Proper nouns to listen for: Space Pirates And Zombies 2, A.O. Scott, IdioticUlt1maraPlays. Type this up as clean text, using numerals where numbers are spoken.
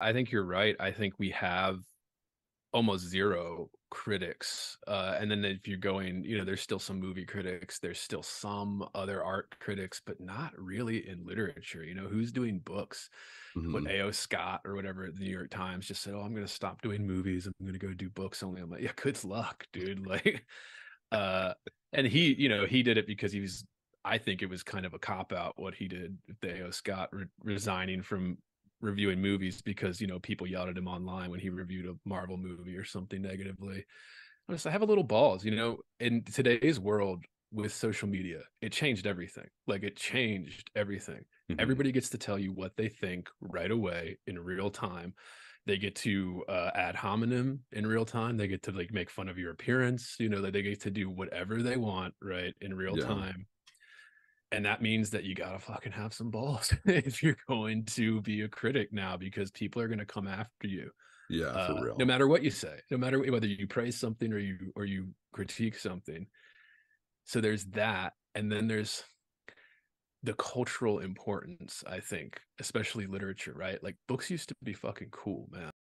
I think you're right. I think we have almost zero critics. And then if you're going, there's still some movie critics, there's still some other art critics, but not really in literature. Who's doing books? Mm-hmm. When A.O. Scott or whatever at the New York Times just said, "Oh, I'm going to stop doing movies. I'm going to go do books only." I'm like, yeah, good luck, dude. And he, he did it because he was, I think it was kind of a cop-out what he did, the A.O. Scott resigning from reviewing movies because people yelled at him online when he reviewed a Marvel movie or something negatively. I just have a little balls, in today's world with social media, it changed everything. Mm-hmm. Everybody gets to tell you what they think right away in real time. They get to ad hominem in real time. They get to make fun of your appearance, that they get to do whatever they want right in real time. And that means that you got to fucking have some balls if you're going to be a critic now, because people are going to come after you. Yeah, for real. No matter what you say, no matter whether you praise something or you critique something. So there's that. And then there's the cultural importance, I think, especially literature, right? Books used to be fucking cool, man.